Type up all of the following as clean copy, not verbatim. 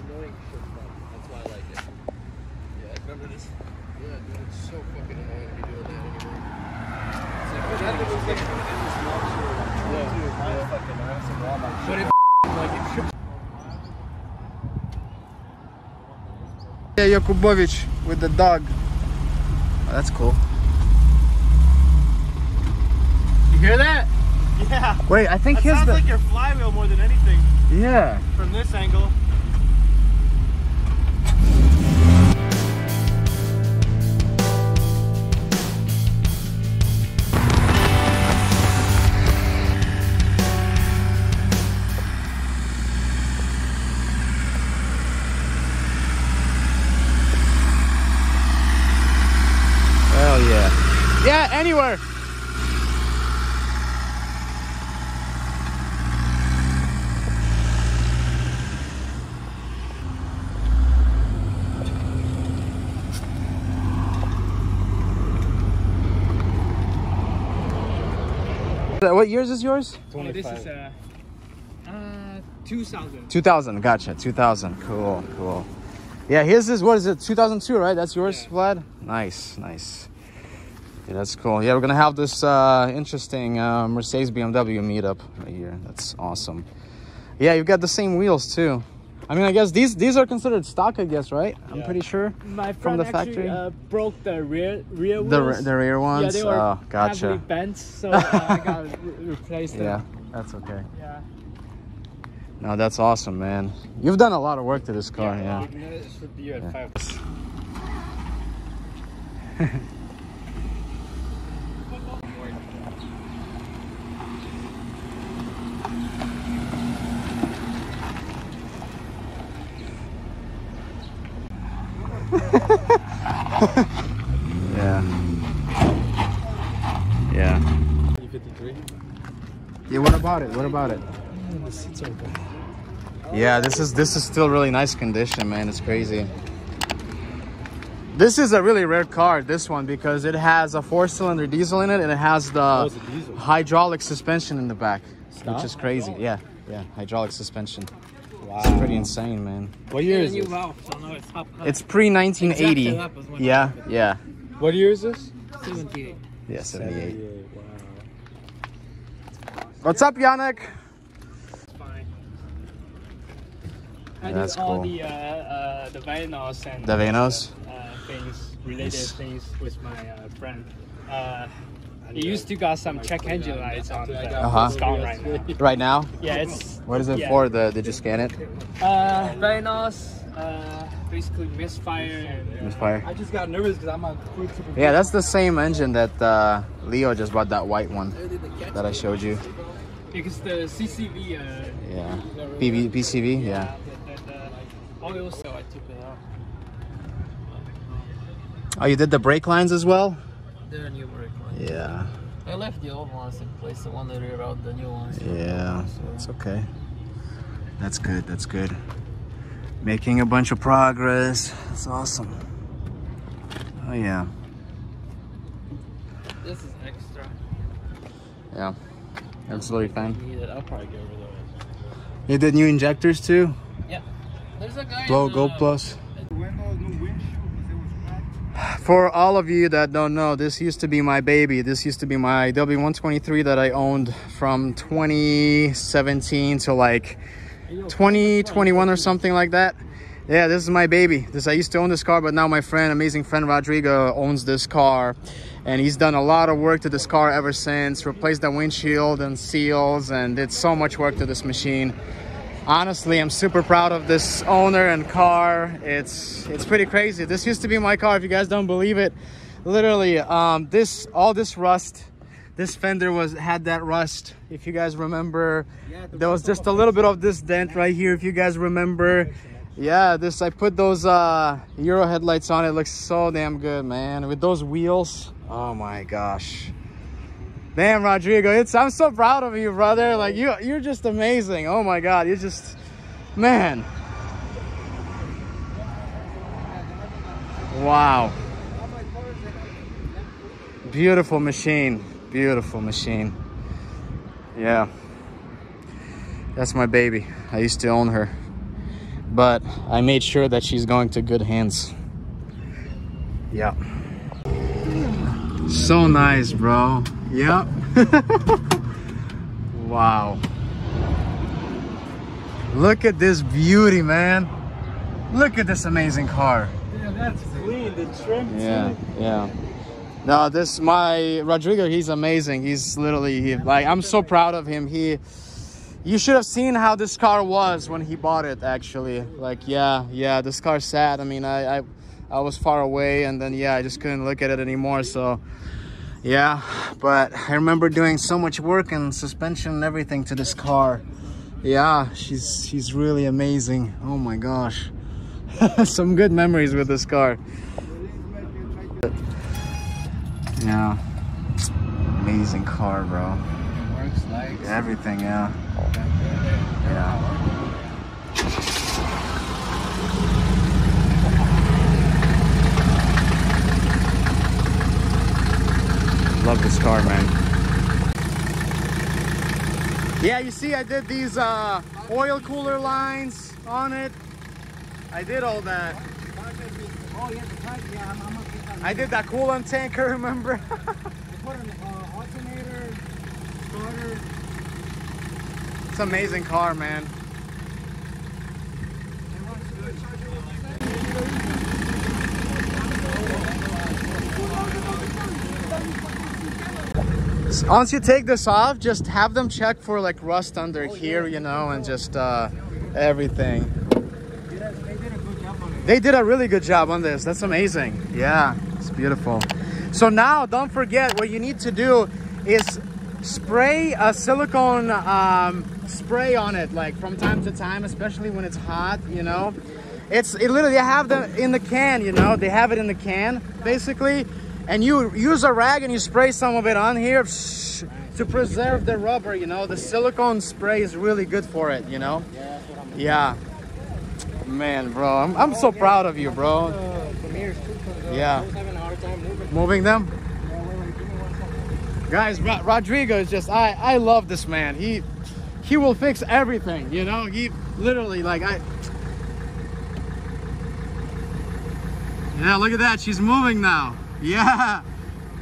annoying shit fun. That's why I like it. Yeah, remember this? Yeah, dude, it's so fucking annoying to be doing that anymore. It's like, that thing was like, yeah, Yakubovich with the dog. Oh, that's cool. You hear that? Yeah. Wait, I think his sounds like your flywheel more than anything. Yeah. From this angle. Hell yeah. Yeah, anywhere. What years is yours? 25. This is 2000. 2000, gotcha. 2000, cool, cool. Yeah, here's this, what is it, 2002, right? That's yours, yeah. Vlad? Nice, nice. Yeah, that's cool. Yeah, we're gonna have this interesting Mercedes BMW meetup right here. That's awesome. Yeah, you've got the same wheels too. I mean, I guess these are considered stock, I guess, right? Yeah. I'm pretty sure. My friend from the factory broke the rear wheels. The rear ones. Yeah, they were gotcha. Heavily bent, so I got to replace them. Yeah, that's okay. Yeah. No, that's awesome, man. You've done a lot of work to this car, yeah. Yeah. This would be at 5. Yeah. Yeah. 53. Yeah. What about it? What about it? The seats are bad. Yeah. This is still really nice condition, man. It's crazy. This is a really rare car, this one, because it has a 4-cylinder diesel in it, and it has the hydraulic suspension in the back, which is crazy. Yeah. Yeah. Hydraulic suspension. Wow. It's pretty insane, man. What year is this? It's pre-1980. Yeah, yeah. What year is this? 78. Yeah, 78. Wow. What's up, Yannick? It's fine. I did all the Vanos and the Vanos things, related things with my friend. It used to got some check engine lights on that. It's gone right now. Right now? Yeah, it's... What is it for? Did you scan it? Vanos, basically misfire. And, misfire? I just got nervous because I'm on quick trip. Yeah, that's the same engine that Leo just bought, that white one that I showed you. Because the CCV... yeah. PCV? Yeah. The oil, so I took it out. Oh, you did the brake lines as well? There are new brake lines. Yeah. I left the old ones and placed the one that rerouted the new ones. Yeah, that's okay. That's good, that's good. Making a bunch of progress. That's awesome. Oh, yeah. This is extra. Yeah, absolutely fine. I'll probably go over those. You did new injectors too? Yeah. There's a guy. Go Plus. For all of you that don't know, this used to be my baby. This used to be my w123 that I owned from 2017 to like 2021 or something like that. Yeah, this is my baby. I used to own this car, but now my friend, amazing friend Rodrigo, owns this car, and he's done a lot of work to this car ever since. Replaced the windshield and seals, and did so much work to this machine. Honestly, I'm super proud of this owner and car. It's pretty crazy. This used to be my car, if you guys don't believe it. Literally, all this rust, this fender had that rust, if you guys remember. Yeah, there was just a little bit of this dent right here, if you guys remember. Yeah, this, I put those Euro headlights on. It looks so damn good, man. With those wheels, oh my gosh. Damn, Rodrigo, I'm so proud of you, brother. Like, you're just amazing. Oh my God, you're just, man. Wow. Beautiful machine, beautiful machine. Yeah, that's my baby. I used to own her. but I made sure that she's going to good hands. Yeah. So nice, bro. Yep. Wow. Look at this beauty, man. Look at this amazing car. Yeah, that's clean. The trim. Yeah, yeah. No, this my Rodrigo. He's amazing. He's literally like I'm so proud of him. You should have seen how this car was when he bought it. Actually, like yeah. This car's sad. I mean, I was far away, and then yeah, I just couldn't look at it anymore. So yeah, but I remember doing so much work and suspension and everything to this car. Yeah, she's really amazing. Oh my gosh. Some good memories with this car. Yeah, amazing car, bro. Works like everything. Yeah, yeah. Love this car, man. Yeah, you see I did these oil cooler lines on it. I did all that. I did that coolant tanker, remember? I put an alternator, starter. It's an amazing car, man. Once you take this off, just have them check for like rust under here, you know, and just everything. They did a good job on it. They did a really good job on this. That's amazing. Yeah, it's beautiful. So now don't forget what you need to do is spray a silicone spray on it, like from time to time, especially when it's hot, you know. It literally, I have them in the can, you know, they have it in the can basically. And you use a rag and you spray some of it on here to preserve the rubber, you know. The silicone spray is really good for it, you know. Yeah. Man, bro, I'm so proud of you, bro. Yeah. Moving them? Guys, Rodrigo is just, I love this man. He will fix everything, you know. He literally, like, yeah, look at that. She's moving now. Yeah,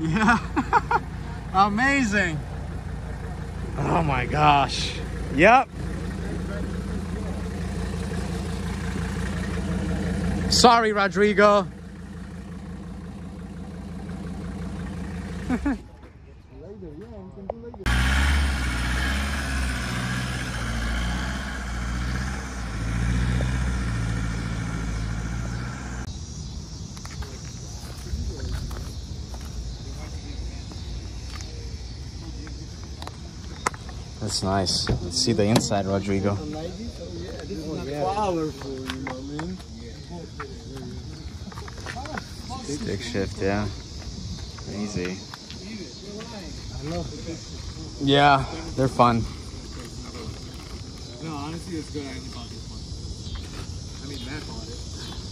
yeah. Amazing. Oh my gosh. Yep. Sorry, Rodrigo. That's nice. Let's see the inside, Rodrigo. Stick shift, yeah. Easy. Yeah, they're fun. No, honestly, it's good. I only bought this one. I mean, Matt bought it.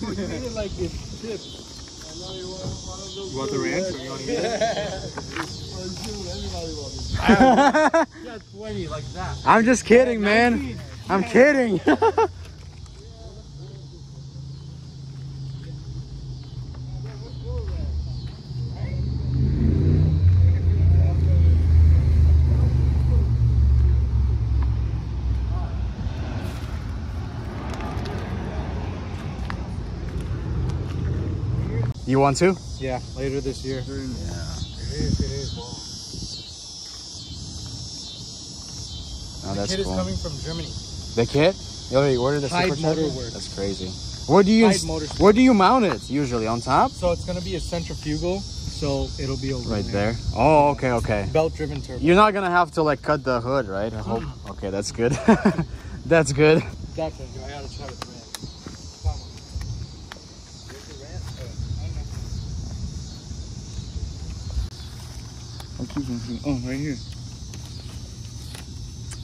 You didn't like this chip. I know you want one of those. You want the ranch? I'm just kidding, man. I'm kidding. You want to? Yeah, later this year. Yeah. Oh, that's cool. The kit is coming from Germany. The kit? Yo, you ordered the supercharger? That's crazy. Where do you mount it usually? On top? So it's going to be a centrifugal, so it'll be over right there. Oh, okay, okay. Belt-driven turbo. You're not going to have to like cut the hood, right? I hope. Okay, that's good. That's good. Exactly. I got to try to thread. Oh, right here.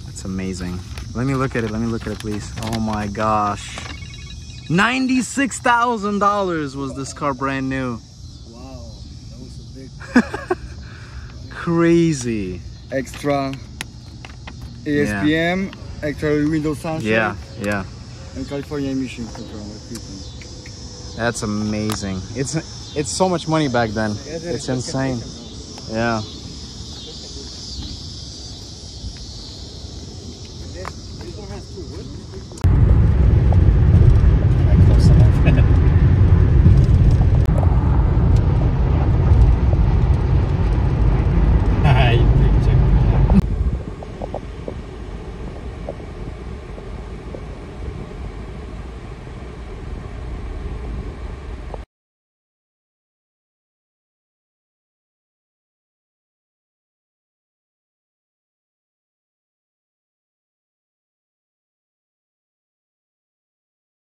That's amazing. Let me look at it. Let me look at it, please. Oh my gosh. $96,000 was this car brand new. Wow. That was a big car. Crazy. Extra ASPM, extra window sensor. Yeah, yeah. and California emission control equipment. That's amazing. It's so much money back then. Yeah, it's insane. Yeah. This one has two.